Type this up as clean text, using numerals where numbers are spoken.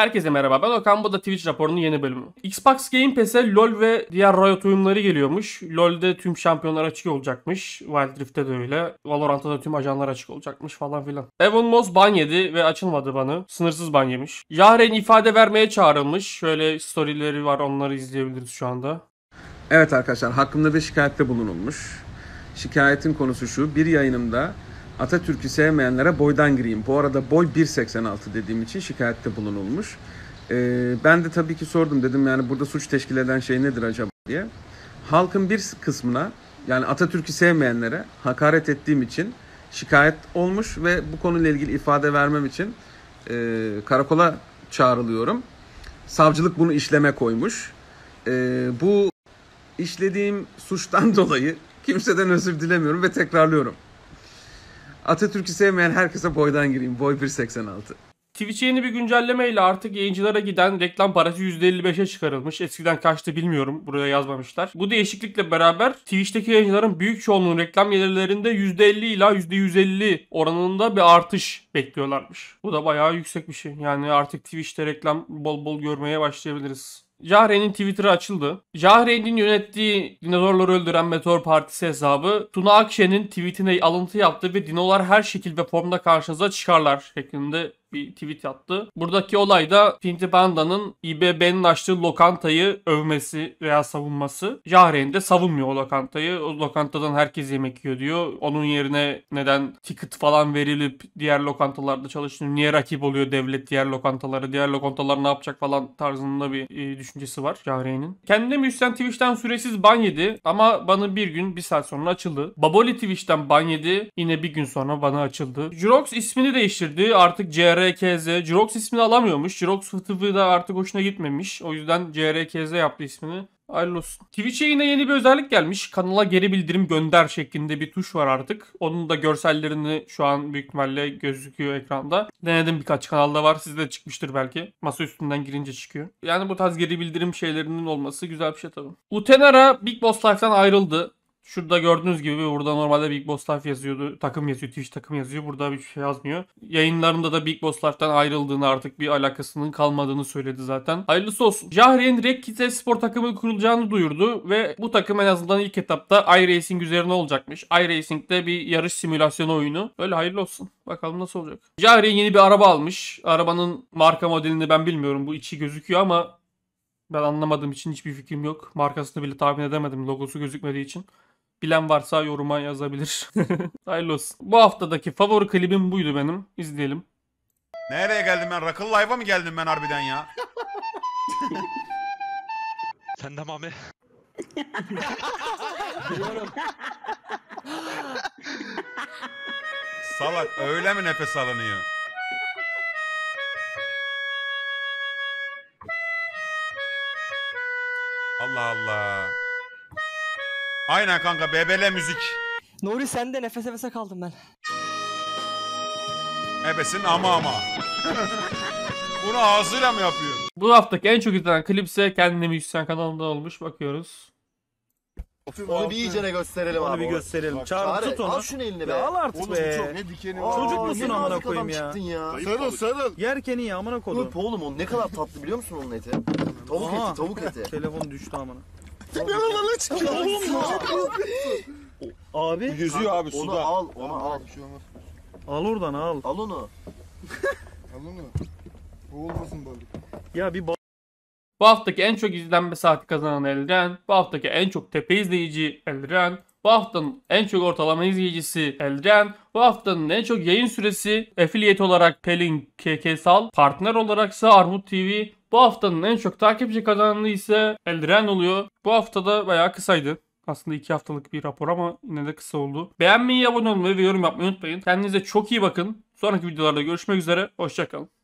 Herkese merhaba, ben Okan, bu da Twitch raporunun yeni bölümü. Xbox Game Pass'e LOL ve diğer Riot oyunları geliyormuş. LOL'de tüm şampiyonlar açık olacakmış. Wild Rift'te de öyle. Valorant'ta da tüm ajanlar açık olacakmış falan filan. Evan Moss ban yedi ve açılmadı banı. Sınırsız ban yemiş. Jahrein ifade vermeye çağrılmış. Şöyle storyleri var, onları izleyebiliriz şu anda. Evet arkadaşlar, hakkımda bir şikayette bulunulmuş. Şikayetin konusu şu: bir yayınımda Atatürk'ü sevmeyenlere boydan gireyim. Bu arada boy 1.86 dediğim için şikayette bulunulmuş. Ben de tabii ki sordum, dedim yani burada suç teşkil eden şey nedir acaba diye. Halkın bir kısmına, yani Atatürk'ü sevmeyenlere hakaret ettiğim için şikayet olmuş ve bu konuyla ilgili ifade vermem için karakola çağrılıyorum. Savcılık bunu işleme koymuş. Bu işlediğim suçtan dolayı kimseden özür dilemiyorum ve tekrarlıyorum. Atatürk'ü sevmeyen herkese boydan gireyim. Boy 1.86. Twitch'e yeni bir güncellemeyle artık yayıncılara giden reklam parası %55'e çıkarılmış. Eskiden kaçtı bilmiyorum. Buraya yazmamışlar. Bu değişiklikle beraber Twitch'teki yayıncıların büyük çoğunluğunun reklam gelirlerinde %50 ila %150 oranında bir artış bekliyorlarmış. Bu da bayağı yüksek bir şey. Yani artık Twitch'te reklam bol bol görmeye başlayabiliriz. Jahrein'in Twitter'ı açıldı. Jahrein'in yönettiği Dinozorları Öldüren Meteor Partisi hesabı Tuna Akşen'in tweetine alıntı yaptı ve dinolar her şekil ve formda karşınıza çıkarlar şeklinde bir tweet attı. Buradaki olay da Pintipanda'nın İBB'nin açtığı lokantayı övmesi veya savunması. Jahrein de savunmuyor o lokantayı. O lokantadan herkes yemek yiyor diyor. Onun yerine neden ticket falan verilip diğer lokantalarda çalışıyor? Niye rakip oluyor devlet diğer lokantalara? Diğer lokantalar ne yapacak falan tarzında bir düşüncesi var Jahrein'in. Kendine müstehcen Twitch'ten süresiz ban yedi ama banı bir saat sonra açıldı. Baboli Twitch'ten ban yedi. Yine bir gün sonra banı açıldı. Jirox ismini değiştirdi. Artık CRKZ. Jirox ismini alamıyormuş. Jirox fıtığı da artık hoşuna gitmemiş. O yüzden CRKZ yaptı ismini. Hayırlı olsun. Twitch'e yine yeni bir özellik gelmiş. Kanala geri bildirim gönder şeklinde bir tuş var artık. Onun da görsellerini şu an büyük ihtimalle gözüküyor ekranda. Denedim, birkaç kanalda var. Sizde de çıkmıştır belki. Masa üstünden girince çıkıyor. Yani bu tarz geri bildirim şeylerinin olması güzel bir şey tabii. Uthenera Big Boss Life'dan ayrıldı. Şurada gördüğünüz gibi burada normalde Big Boss Life yazıyordu. Takım yazıyor, Twitch takım yazıyor. Burada hiçbir şey yazmıyor. Yayınlarında da Big Boss Life'dan ayrıldığını, artık bir alakasının kalmadığını söyledi zaten. Hayırlısı olsun. Jahrein Rekkit'e spor takımı kurulacağını duyurdu ve bu takım en azından ilk etapta iRacing üzerine olacakmış. iRacing'de bir yarış simülasyonu oyunu. Öyle, hayırlı olsun. Bakalım nasıl olacak. Jahrein yeni bir araba almış. Arabanın marka modelini ben bilmiyorum. Bu içi gözüküyor ama ben anlamadığım için hiçbir fikrim yok. Markasını bile tahmin edemedim, logosu gözükmediği için. Bilen varsa yoruma yazabilir. Hayırlı olsun. Bu haftadaki favori klibim buydu benim. İzleyelim. Nereye geldim ben? Rockle Live'a mı geldim ben harbiden ya? Sen de mami. Salak öyle mi nefes alınıyor? Allah Allah. Aynen kanka, BBL müzik. Nuri sende nefes nefese kaldım ben. Ebesin ama. Bunu ağzıyla mı yapıyor? Bu haftaki en çok izlenen klipse kendimi yükselen kanalımda olmuş, bakıyoruz. Onu bir iyicene gösterelim abi. Onu bir gösterelim. Çağır, tut onu. Al şunun elini be. Al artık be. Çok, ne dikeni var. Çocuk musun amına koyayım ya? Sarıl. Yerken iyi amına koydum. Öp oğlum onu, ne kadar tatlı biliyor musun onun eti? Tavuk eti, tavuk eti. Telefon düştü amına. Abi yüzüyor abi suda. Onu al, onu al. Al oradan al. Al onu. Al onu. Bu olmasın balık. Ya bir bu haftaki en çok izlenme saati kazanan Elraen, bu haftaki en çok tepe izleyici Elraen, bu haftanın en çok ortalama izleyicisi Elraen, bu haftanın en çok yayın süresi affiliate olarak Pelin KKSal, partner olaraksa Armut TV. Bu haftanın en çok takipçi kazananı ise Elraen oluyor. Bu haftada bayağı kısaydı. Aslında 2 haftalık bir rapor ama yine de kısa oldu. Beğenmeyi, abone olmayı ve yorum yapmayı unutmayın. Kendinize çok iyi bakın. Sonraki videolarda görüşmek üzere. Hoşça kalın.